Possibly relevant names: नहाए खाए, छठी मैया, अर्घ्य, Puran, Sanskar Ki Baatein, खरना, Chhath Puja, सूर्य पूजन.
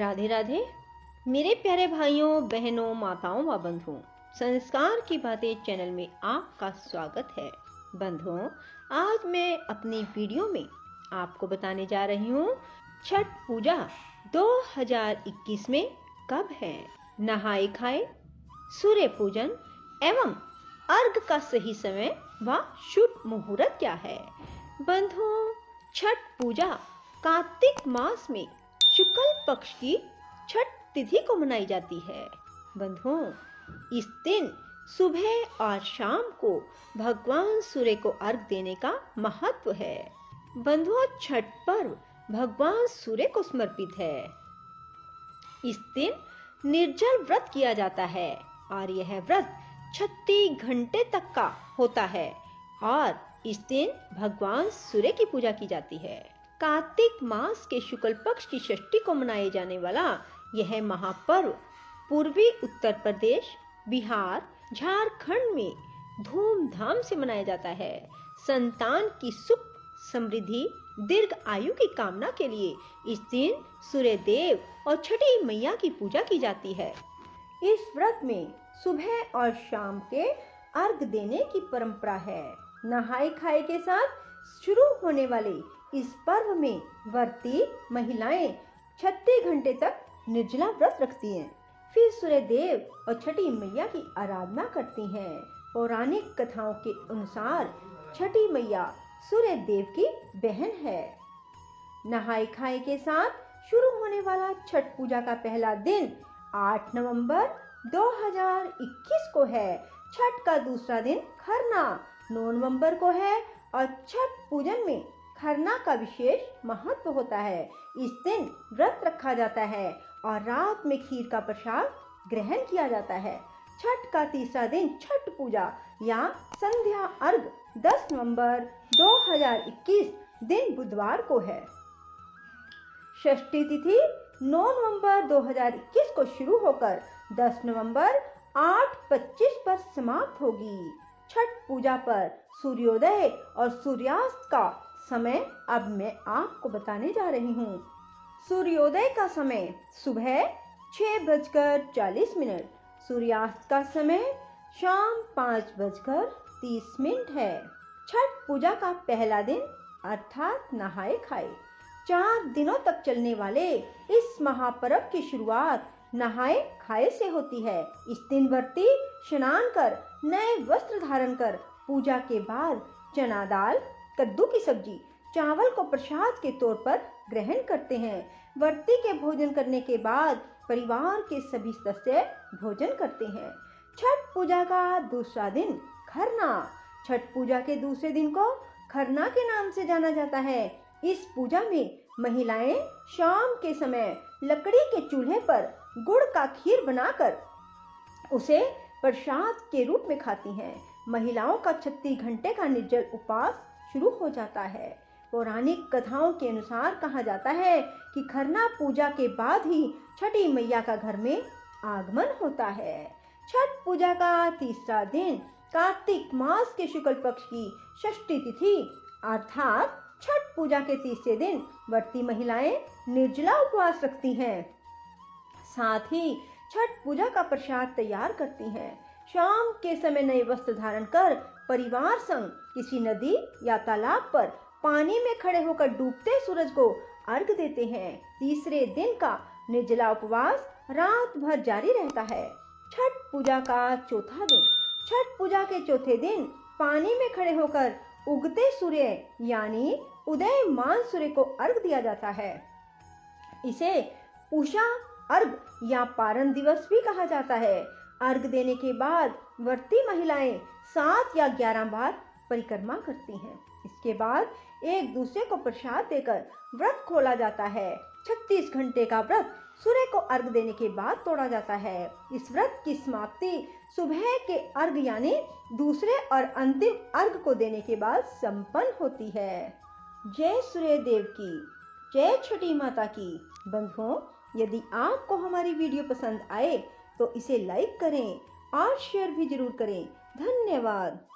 राधे राधे। मेरे प्यारे भाइयों, बहनों, माताओं व बंधुओं, संस्कार की बातें चैनल में आपका स्वागत है। बंधुओं, आज मैं अपनी वीडियो में आपको बताने जा रही हूँ छठ पूजा 2021 में कब है। नहाए खाए, सूर्य पूजन एवं अर्घ का सही समय व शुभ मुहूर्त क्या है। बंधुओं, छठ पूजा कार्तिक मास में शुक्ल पक्ष की छठ तिथि को मनाई जाती है। बंधुओं, इस दिन सुबह और शाम को भगवान सूर्य को अर्घ देने का महत्व है। बंधुओं, छठ पर्व भगवान सूर्य को समर्पित है। इस दिन निर्जल व्रत किया जाता है और यह व्रत 36 घंटे तक का होता है और इस दिन भगवान सूर्य की पूजा की जाती है। कार्तिक मास के शुक्ल पक्ष की षष्ठी को मनाए जाने वाला यह महापर्व पूर्वी उत्तर प्रदेश, बिहार, झारखंड में धूमधाम से मनाया जाता है। संतान की सुख समृद्धि, दीर्घ आयु की कामना के लिए इस दिन सूर्य देव और छठी मैया की पूजा की जाती है। इस व्रत में सुबह और शाम के अर्घ देने की परंपरा है। नहाए खाए के साथ शुरू होने वाले इस पर्व में व्रती महिलाएं 36 घंटे तक निर्जला व्रत रखती हैं, फिर सूर्य देव और छठी मैया की आराधना करती हैं। पौराणिक कथाओं के अनुसार छठी मैया सूर्य देव की बहन है। नहाए खाए के साथ शुरू होने वाला छठ पूजा का पहला दिन 8 नवंबर 2021 को है। छठ का दूसरा दिन खरना 9 नवंबर को है और छठ पूजन में खरना का विशेष महत्व होता है। इस दिन व्रत रखा जाता है और रात में खीर का प्रसाद ग्रहण किया जाता है। छठ का तीसरा दिन छठ पूजा या संध्या अर्घ 10 नवंबर 2021 दिन बुधवार को है। षष्ठी तिथि 9 नवंबर 2021 को शुरू होकर 10 नवंबर 8:25 पर समाप्त होगी। छठ पूजा पर सूर्योदय और सूर्यास्त का समय अब मैं आपको बताने जा रही हूँ। सूर्योदय का समय सुबह 6:40, सूर्यास्त का समय शाम 5:30 है। छठ पूजा का पहला दिन अर्थात नहाए खाए 4 दिनों तक चलने वाले इस महापर्व की शुरुआत नहाए खाए से होती है। इस दिन व्रती स्नान कर, नए वस्त्र धारण कर, पूजा के बाद चना दाल, कद्दू की सब्जी, चावल को प्रसाद के तौर पर ग्रहण करते हैं। व्रती के भोजन करने के बाद परिवार के सभी सदस्य भोजन करते हैं। छठ पूजा का दूसरा दिन खरना। छठ पूजा के दूसरे दिन को खरना के नाम से जाना जाता है। इस पूजा में महिलाएं शाम के समय लकड़ी के चूल्हे पर गुड़ का खीर बनाकर उसे प्रसाद के रूप में खाती हैं। महिलाओं का 36 घंटे का निर्जल उपवास शुरू हो जाता है। पौराणिक कथाओं के अनुसार कहा जाता है कि खरना पूजा के बाद ही छठी मैया का घर में आगमन होता है। छठ पूजा का तीसरा दिन कार्तिक मास के शुक्ल पक्ष की षष्ठी तिथि अर्थात छठ पूजा के तीसरे दिन व्रती महिलाएं निर्जला उपवास रखती हैं। साथ ही छठ पूजा का प्रसाद तैयार करती हैं। शाम के समय नए वस्त्र धारण कर परिवार संग किसी नदी या तालाब पर पानी में खड़े होकर डूबते सूरज को अर्घ देते हैं। तीसरे दिन का निर्जला उपवास रात भर जारी रहता है। छठ पूजा का चौथा दिन। छठ पूजा के चौथे दिन पानी में खड़े होकर उगते सूर्य यानी उदयमान सूर्य को अर्घ दिया जाता है। इसे उषा अर्घ या पारण दिवस भी कहा जाता है। अर्घ देने के बाद व्रती महिलाएं 7 या 11 बार परिक्रमा करती हैं। इसके बाद एक दूसरे को प्रसाद देकर व्रत खोला जाता है। 36 घंटे का व्रत सूर्य को अर्घ देने के बाद तोड़ा जाता है। इस व्रत की समाप्ति सुबह के अर्घ यानी दूसरे और अंतिम अर्घ को देने के बाद संपन्न होती है। जय सूर्य देव की, जय छठी माता की। बंधुओं, यदि आपको हमारी वीडियो पसंद आए तो इसे लाइक करें और शेयर भी जरूर करें। धन्यवाद।